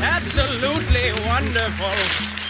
Absolutely wonderful.